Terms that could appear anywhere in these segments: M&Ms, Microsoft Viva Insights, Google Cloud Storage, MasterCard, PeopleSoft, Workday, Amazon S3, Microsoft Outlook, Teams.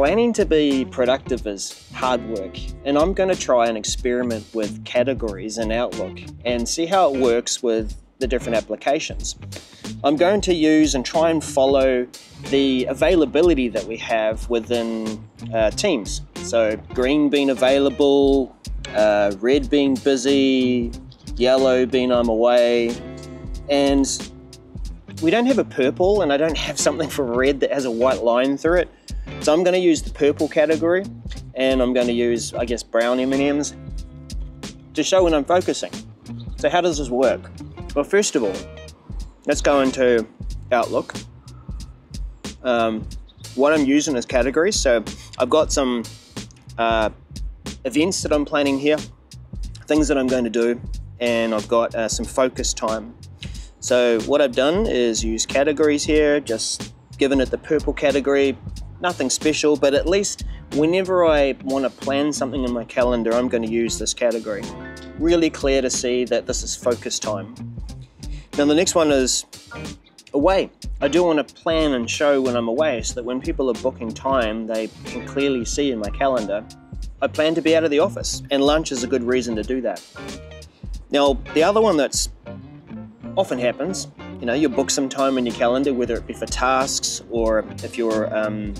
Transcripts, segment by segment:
Planning to be productive is hard work, and I'm going to try and experiment with categories in Outlook and see how it works with the different applications. I'm going to use and try and follow the availability that we have within Teams. So green being available, red being busy, yellow being I'm away, and we don't have a purple, and I don't have something for red that has a white line through it. So I'm going to use the purple category, and I'm going to use, I guess, brown M&Ms to show when I'm focusing. So how does this work? Well, first of all, let's go into Outlook. What I'm using is categories. So I've got some events that I'm planning here, things that I'm going to do, and I've got some focus time. So what I've done is use categories here, just given it the purple category. Nothing special, but at least whenever I want to plan something in my calendar, I'm going to use this category. Really clear to see that this is focus time. Now the next one is away. I do want to plan and show when I'm away so that when people are booking time, they can clearly see in my calendar, I plan to be out of the office, and lunch is a good reason to do that. Now the other one that's often happens, you know, you book some time in your calendar, whether it be for tasks or if you're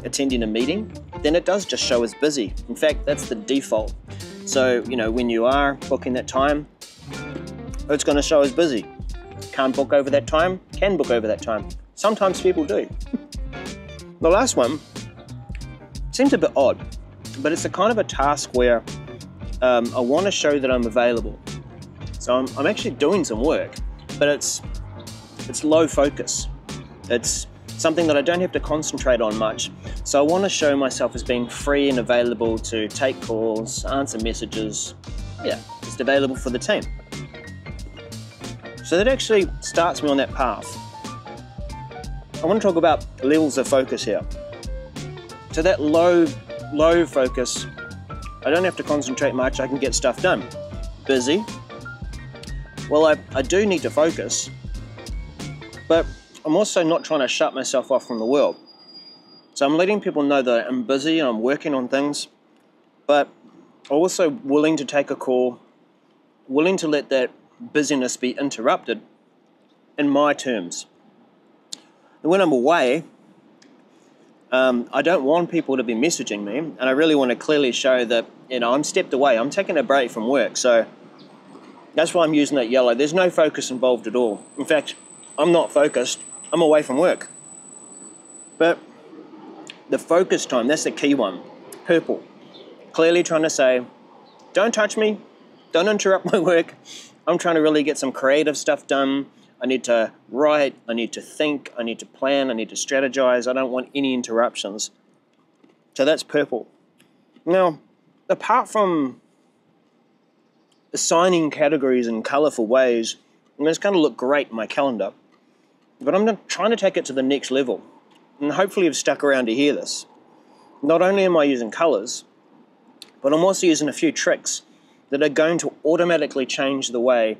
attending a meeting, then it does just show as busy. In fact, that's the default. So, you know, when you are booking that time, it's going to show as busy. Can't book over that time, can book over that time. Sometimes people do. The last one seems a bit odd, but it's a kind of a task where I want to show that I'm available. So I'm actually doing some work, but it's low focus. It's something that I don't have to concentrate on much. So I want to show myself as being free and available to take calls, answer messages. Yeah, just available for the team. So that actually starts me on that path. I want to talk about levels of focus here. So that low focus, I don't have to concentrate much. I can get stuff done. Busy. Well, I do need to focus, but I'm also not trying to shut myself off from the world. So I'm letting people know that I'm busy and I'm working on things, but also willing to take a call, willing to let that busyness be interrupted in my terms. And when I'm away, I don't want people to be messaging me, and I really want to clearly show that, you know, I'm stepped away, I'm taking a break from work. So that's why I'm using that yellow. There's no focus involved at all. In fact, I'm not focused, I'm away from work. But the focus time, that's the key one, purple. Clearly trying to say, don't touch me, don't interrupt my work. I'm trying to really get some creative stuff done. I need to write, I need to think, I need to plan, I need to strategize. I don't want any interruptions. So that's purple. Now, apart from assigning categories in colorful ways, and it's going to look great in my calendar, but I'm trying to take it to the next level, and hopefully you've stuck around to hear this. Not only am I using colors, but I'm also using a few tricks that are going to automatically change the way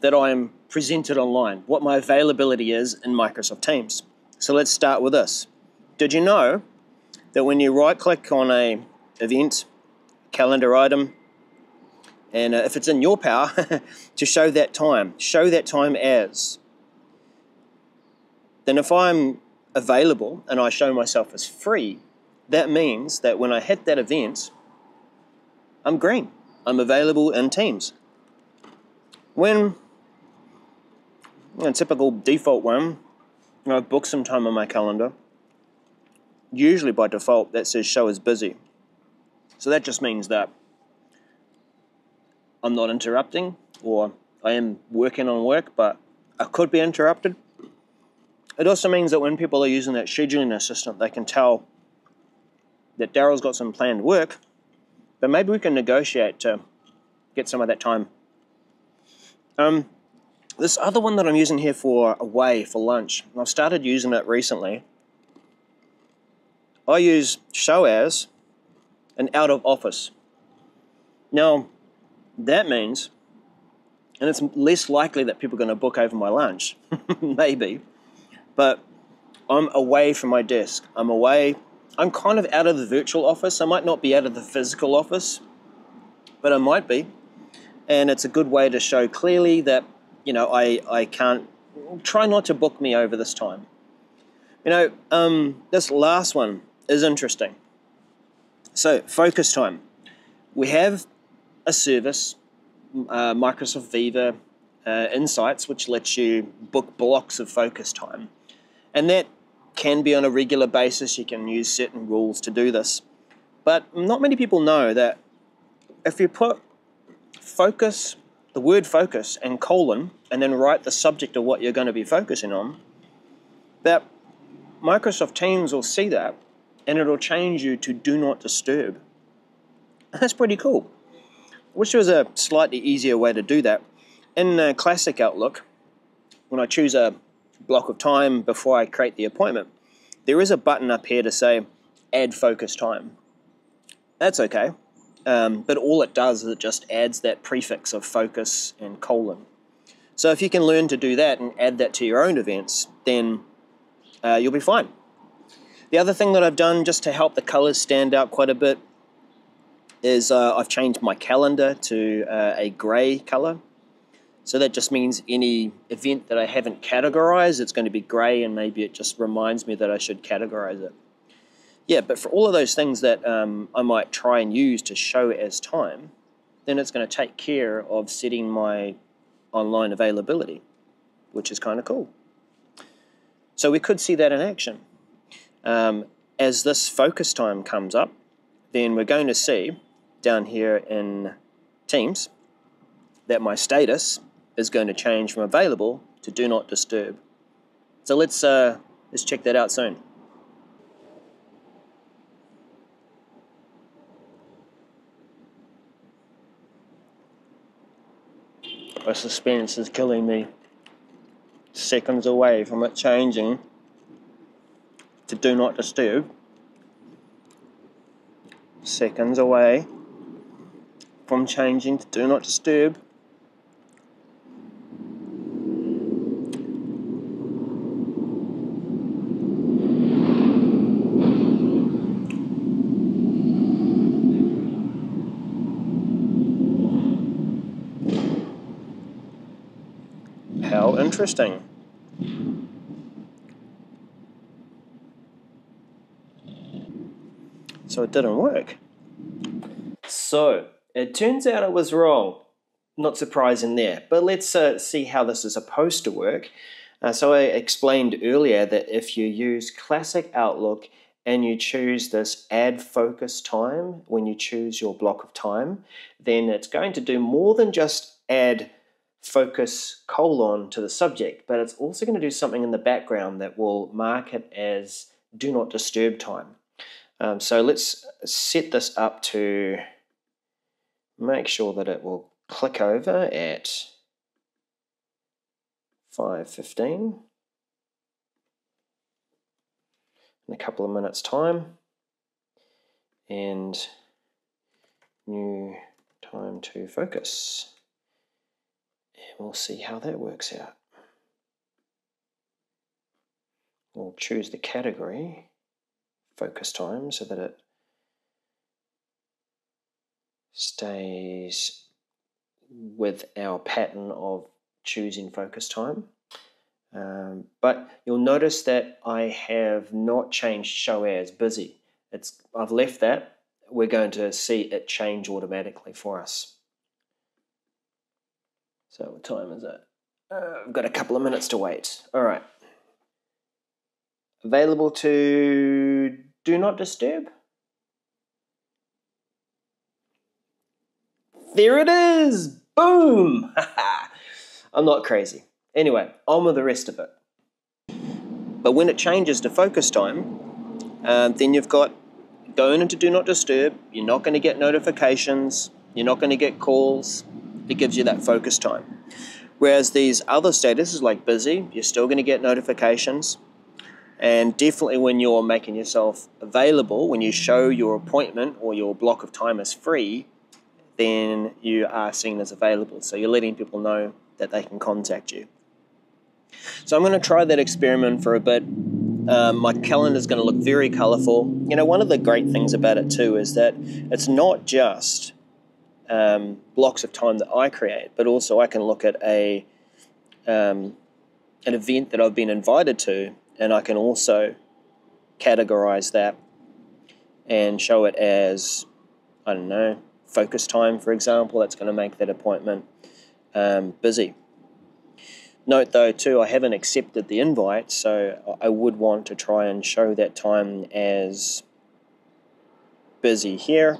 that I'm presented online, what my availability is in Microsoft Teams. So let's start with this. Did you know that when you right-click on a event, calendar item, and if it's in your power, to show that time as, then if I'm available and I show myself as free, that means that when I hit that event, I'm green. I'm available in Teams. When, a typical default one, you know, I book some time on my calendar, usually by default that says show as busy. So that just means that I'm not interrupting, or I am working on work, but I could be interrupted. It also means that when people are using that scheduling assistant, they can tell that Daryl's got some planned work, but maybe we can negotiate to get some of that time. This other one that I'm using here for away, for lunch, and I've started using it recently. I use show as an out of office. Now, that means, and it's less likely that people are going to book over my lunch, maybe, but I'm away from my desk. I'm away, I'm kind of out of the virtual office. I might not be out of the physical office, but I might be. And it's a good way to show clearly that, you know, I can't, try not to book me over this time. You know, this last one is interesting. So, focus time. We have a service, Microsoft Viva Insights, which lets you book blocks of focus time. And that can be on a regular basis. You can use certain rules to do this. But not many people know that if you put focus, the word focus, and colon, and then write the subject of what you're going to be focusing on, that Microsoft Teams will see that, and it'll change you to do not disturb. That's pretty cool. I wish there was a slightly easier way to do that. In classic Outlook, when I choose a block of time before I create the appointment, there is a button up here to say, add focus time. That's okay, but all it does is it just adds that prefix of focus and colon. So if you can learn to do that and add that to your own events, then you'll be fine. The other thing that I've done just to help the colors stand out quite a bit is I've changed my calendar to a gray color. So that just means any event that I haven't categorized, it's going to be gray, and maybe it just reminds me that I should categorize it. Yeah, but for all of those things that I might try and use to show as time, then it's going to take care of setting my online availability, which is kind of cool. So we could see that in action. As this focus time comes up, then we're going to see down here in Teams that my status is going to change from available to do not disturb. So let's check that out soon. The suspense is killing me. Seconds away from it changing to do not disturb. Seconds away from changing to do not disturb. How interesting. So it didn't work. So it turns out I was wrong. Not surprising there. But let's see how this is supposed to work. So I explained earlier that if you use classic Outlook and you choose this add focus time when you choose your block of time, then it's going to do more than just add focus colon to the subject, but it's also going to do something in the background that will mark it as do not disturb time. So let's set this up to make sure that it will click over at 5:15 in a couple of minutes time, and new time to focus, and we'll see how that works out. We'll choose the category focus time so that it stays with our pattern of choosing focus time. But you'll notice that I have not changed show as busy. I've left that. We're going to see it change automatically for us. So what time is it? I've got a couple of minutes to wait. All right. Available to do not disturb. There it is! Boom! I'm not crazy. Anyway, on with the rest of it. But when it changes to focus time, then you've got going into do not disturb. You're not going to get notifications. You're not going to get calls. It gives you that focus time. Whereas these other statuses like busy, you're still going to get notifications. And definitely when you're making yourself available, when you show your appointment or your block of time is free, then you are seen as available. So you're letting people know that they can contact you. So I'm going to try that experiment for a bit My calendar is going to look very colourful. You know, one of the great things about it too is that it's not just blocks of time that I create, but also I can look at a an event that I've been invited to, and I can also categorize that and show it as, I don't know, focus time, for example. That's going to make that appointment busy. Note though too, I haven't accepted the invite, so I would want to try and show that time as busy here.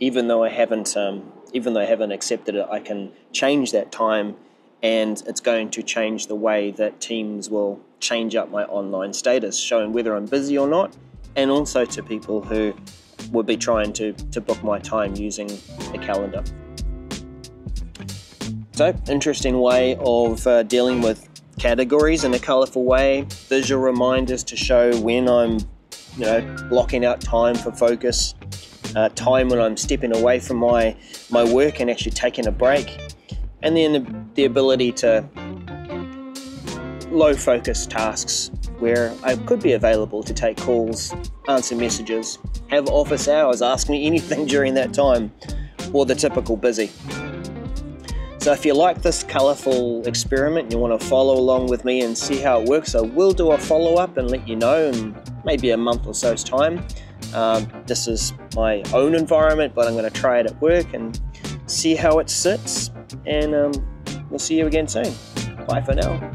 Even though I haven't accepted it, I can change that time, and it's going to change the way that Teams will change up my online status, showing whether I'm busy or not, and also to people who would be trying to book my time using the calendar. So, interesting way of dealing with categories in a colourful way, visual reminders to show when I'm, you know, blocking out time for focus, time when I'm stepping away from my work and actually taking a break, and then the ability to low focus tasks where I could be available to take calls, answer messages, have office hours, ask me anything during that time, or the typical busy. So if you like this colourful experiment and you want to follow along with me and see how it works, I will do a follow-up and let you know in maybe a month or so's time. This is my own environment, but I'm going to try it at work and see how it sits, and we'll see you again soon. Bye for now.